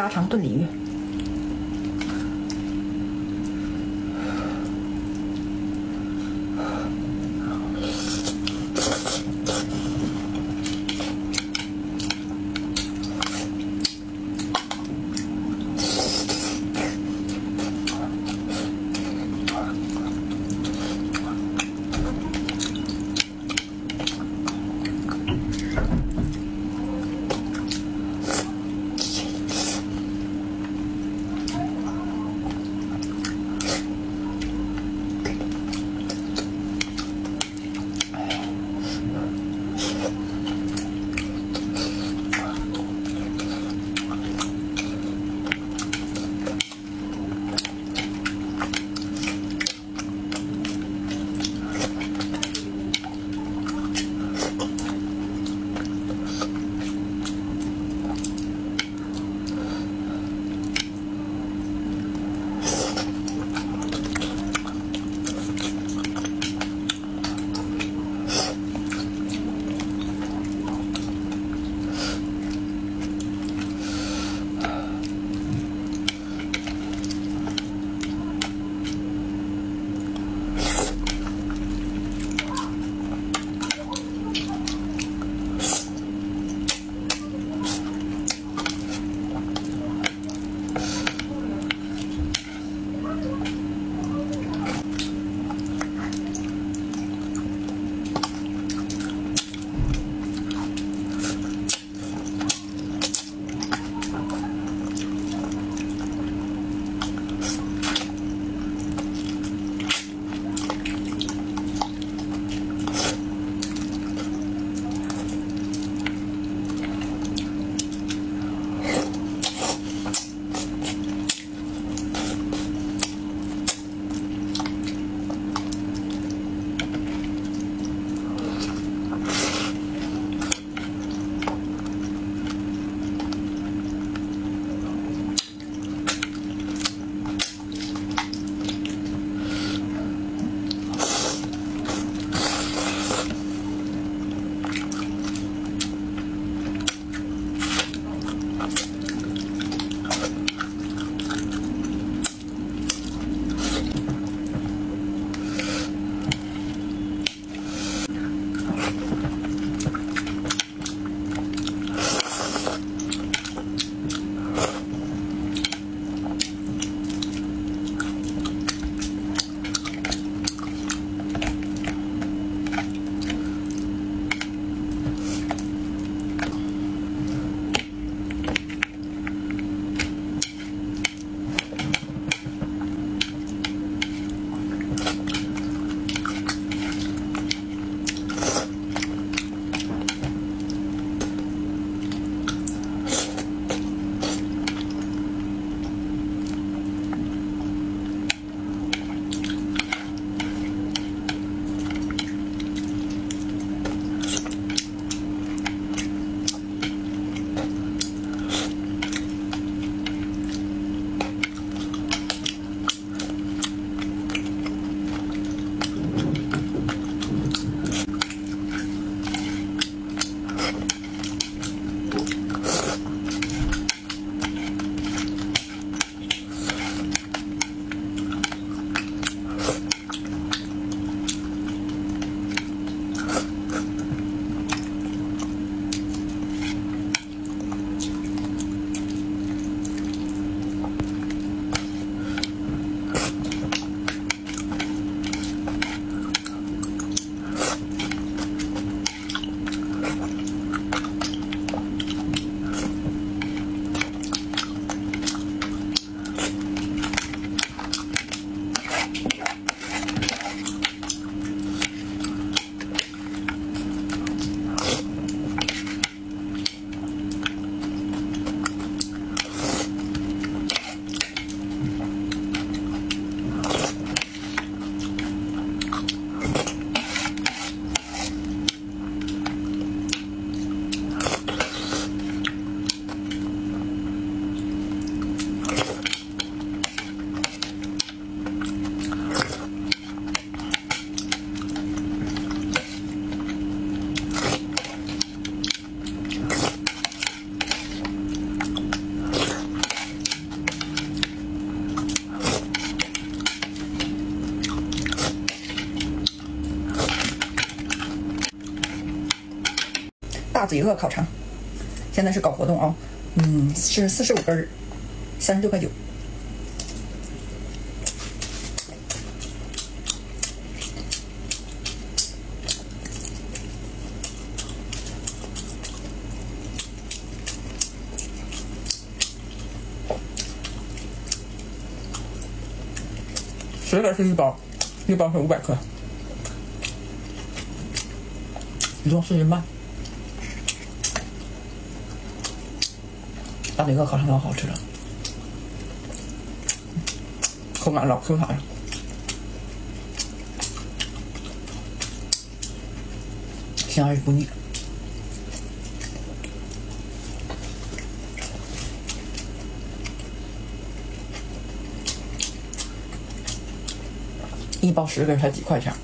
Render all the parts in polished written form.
家常炖鲤鱼。子娱乐烤肠，现在是搞活动哦，是45根，36.9。10根是1包，1包是500克，一共4斤半。大嘴哥烤肠老好吃了，口感老 Q 弹了。香而不腻。1包10根才几块钱，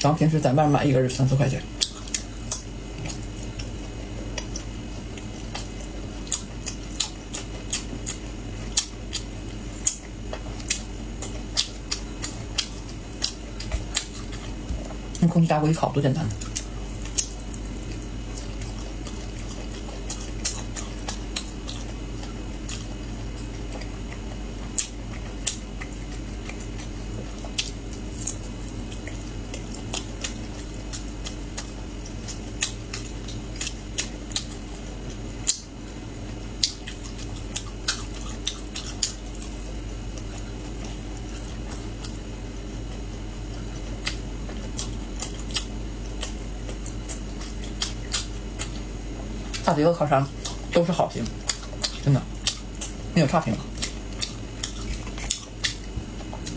然后平时在外面买1根就3、4块钱。用空气炸锅一烤多简单！大嘴哥烤肠都是好评，真的没有差评，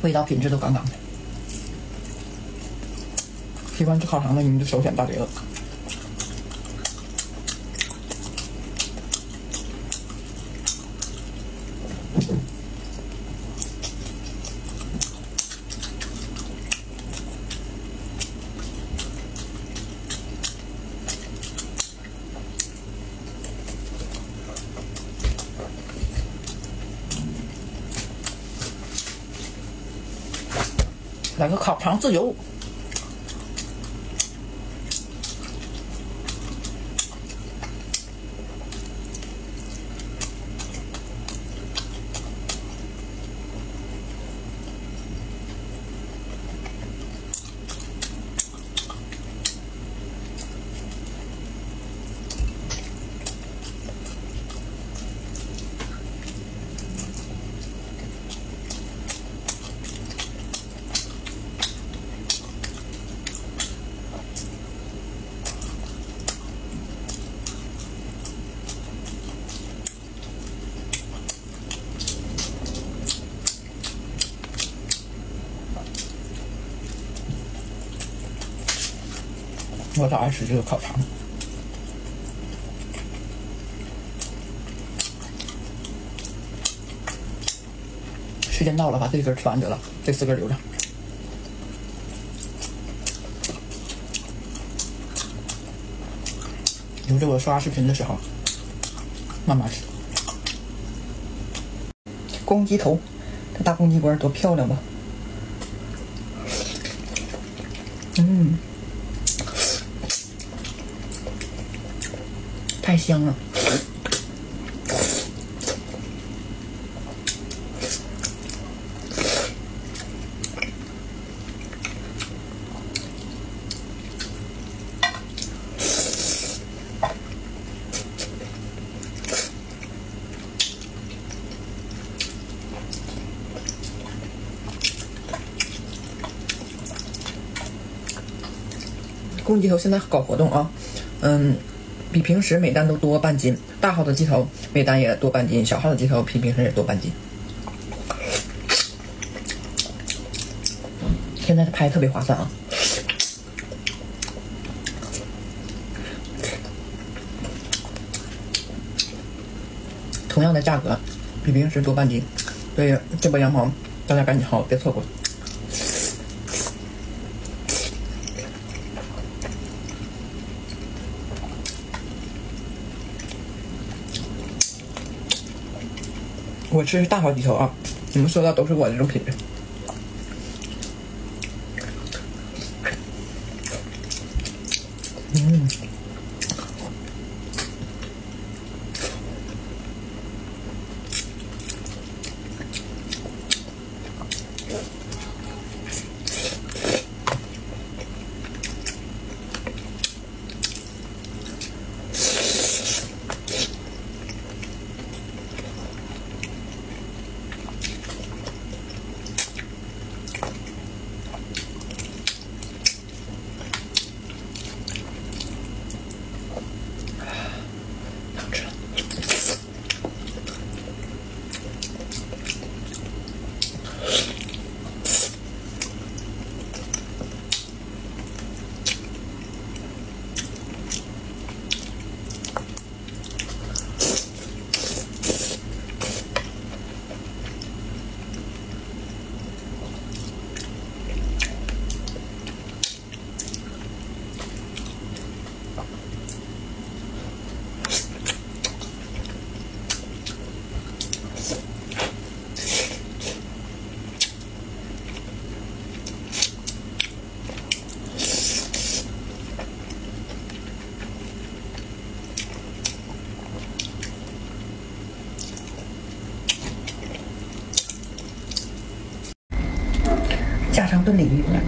味道品质都杠杠的。喜欢吃烤肠的你们就首选大嘴哥。来个烤肠自由，我老爱吃这个烤肠。时间到了，把这1根吃完得了，这4根留着。留着我刷视频的时候慢慢吃。公鸡头，这大公鸡脖多漂亮吧！太香了，公鸡头现在搞活动啊，比平时每单都多半斤，大号的鸡头每单也多半斤，小号的鸡头比平时也多半斤。现在拍特别划算啊！同样的价格，比平时多半斤，所以这波羊毛大家赶紧薅，别错过。我吃是大号鸡头啊，你们说的都是我这种品质。都领域了。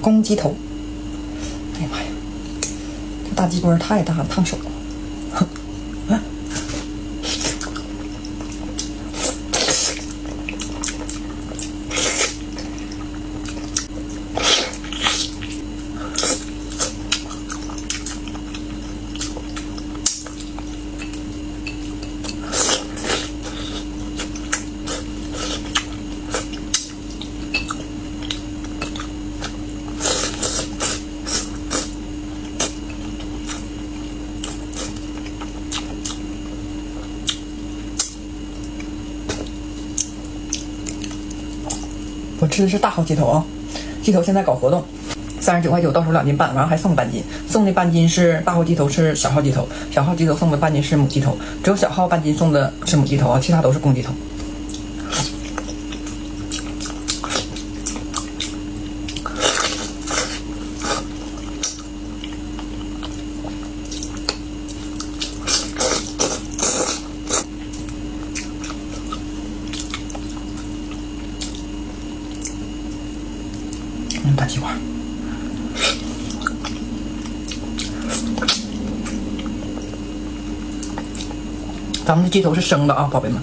公鸡头，哎呀妈呀，这大鸡棍太大了，烫手了。我吃的是大号鸡头啊，鸡头现在搞活动，39.9块，到手2斤半，然后还送半斤，送的半斤是大号鸡头，是小号鸡头，小号鸡头送的半斤是母鸡头，只有小号半斤送的是母鸡头啊，其他都是公鸡头。大鸡块，咱们的鸡头是生的啊，宝贝们。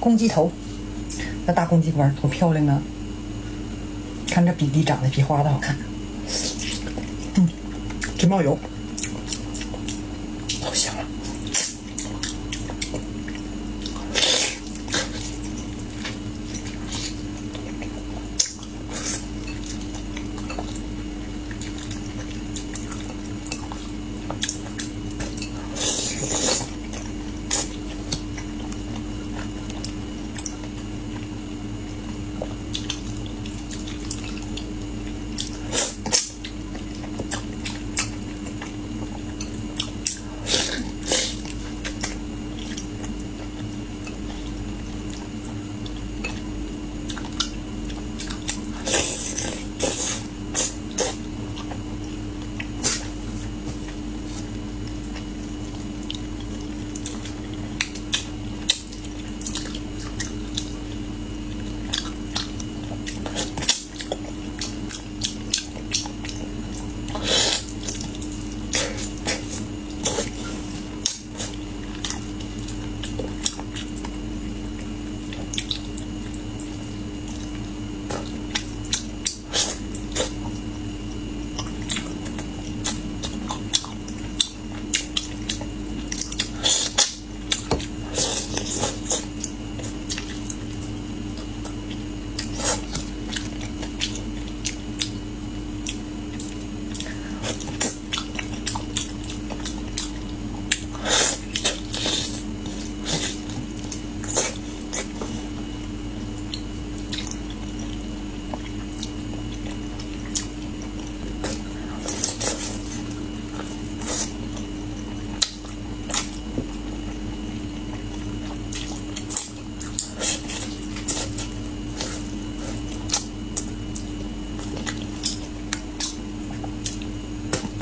公鸡头，那大公鸡冠多漂亮啊！看这比例长得比花的好看，直冒油，好香啊！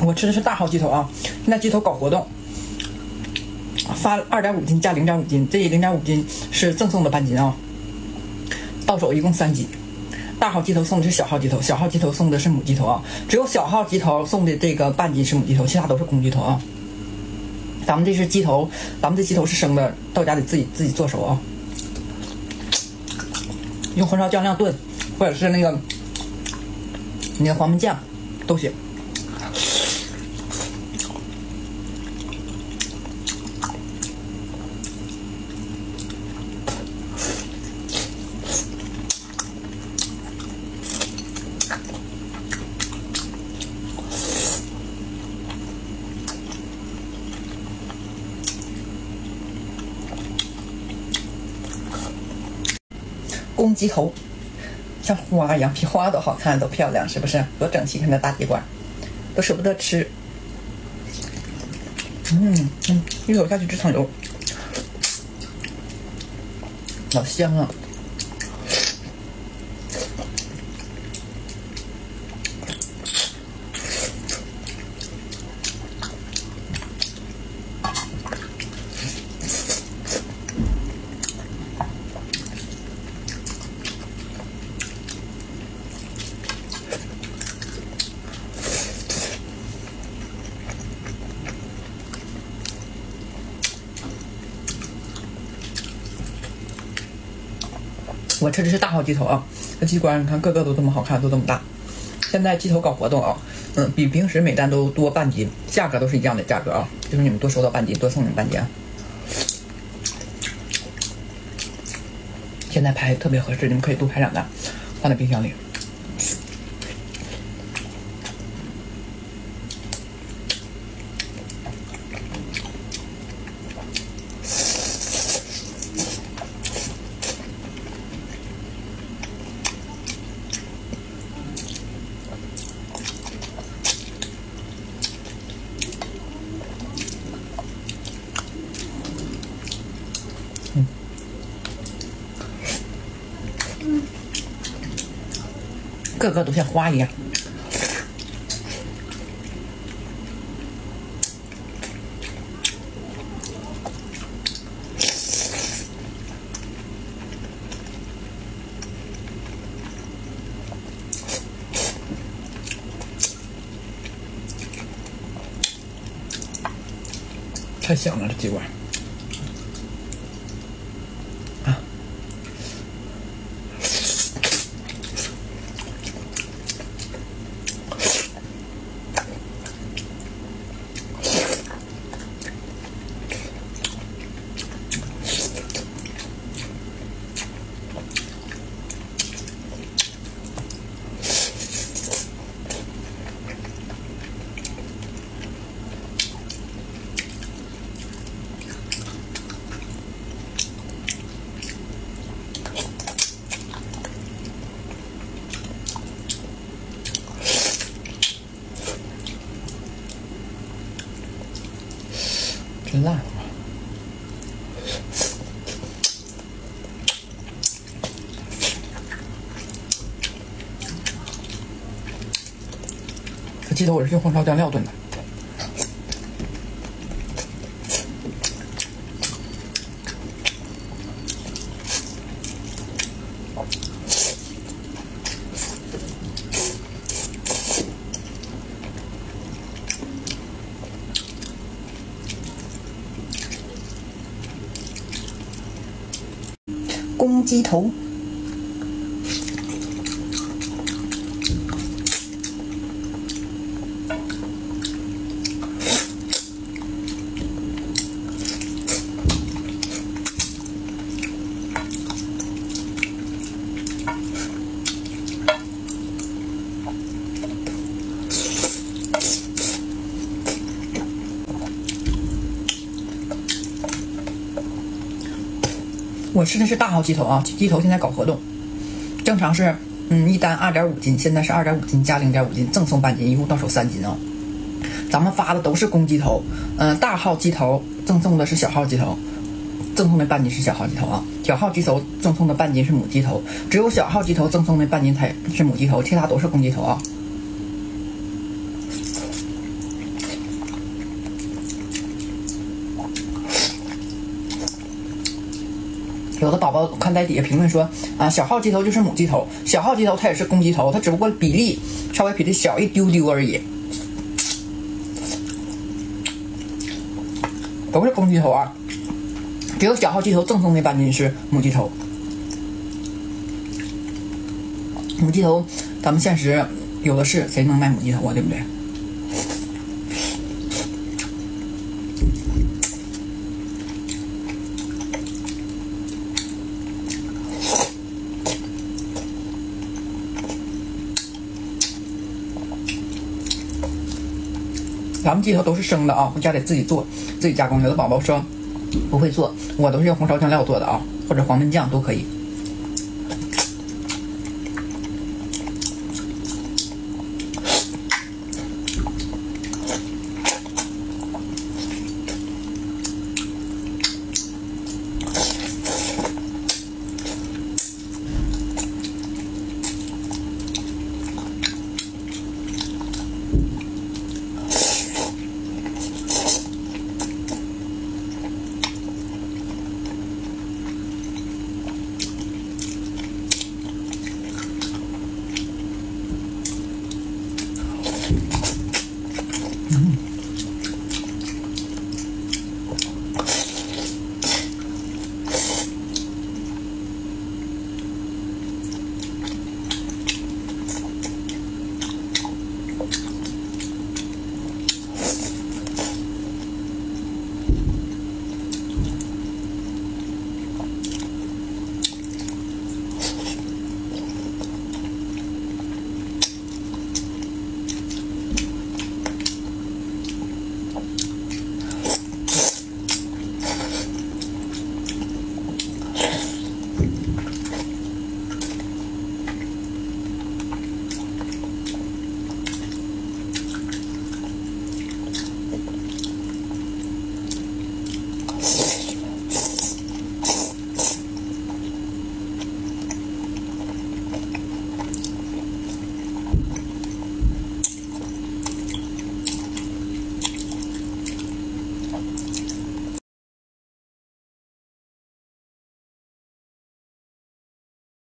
我吃的是大号鸡头啊，现在鸡头搞活动，发2.5斤加0.5斤，这0.5斤是赠送的半斤啊，到手一共3斤。大号鸡头送的是小号鸡头，小号鸡头送的是母鸡头啊，只有小号鸡头送的这个半斤是母鸡头，其他都是公鸡头啊。咱们这是鸡头，咱们这鸡头是生的，到家里自己做熟啊，用红烧酱料炖，或者是那个黄焖酱都行。公鸡头像花一样，比花都好看，都漂亮，是不是？多整齐！看那大鸡冠，都舍不得吃。一口下去直淌油，老香了。我吃的是大号鸡头啊，这鸡冠你看个个都这么好看，都这么大。现在鸡头搞活动啊，比平时每单都多半斤，价格都是一样的价格啊，就是你们多收到半斤，多送你们半斤啊。现在排特别合适，你们可以多排2单，放在冰箱里。个个都像花一样。太香了，这鸡冠啊！真辣！这鸡头我是用红烧酱料炖的。公鸡头，我吃的是大号鸡头啊，鸡头现在搞活动，正常是一单2.5斤，现在是2.5斤加0.5斤，赠送半斤，一共到手3斤啊。咱们发的都是公鸡头，大号鸡头赠送的是小号鸡头，赠送的半斤是小号鸡头啊，小号鸡头赠送的半斤是母鸡头，只有小号鸡头赠送的半斤才是母鸡头，其他都是公鸡头啊。有的宝宝看在底下评论说啊，小号鸡头就是母鸡头，小号鸡头它也是公鸡头，它只不过比例稍微比它小一丢丢而已，都是公鸡头啊，只有小号鸡头正宗的半斤是母鸡头。母鸡头咱们现实有的是，谁能卖母鸡头啊，对不对？咱们鸡头都是生的啊，回家得自己做，自己加工。有的宝宝说不会做，我都是用红烧酱料做的啊，或者黄焖酱都可以。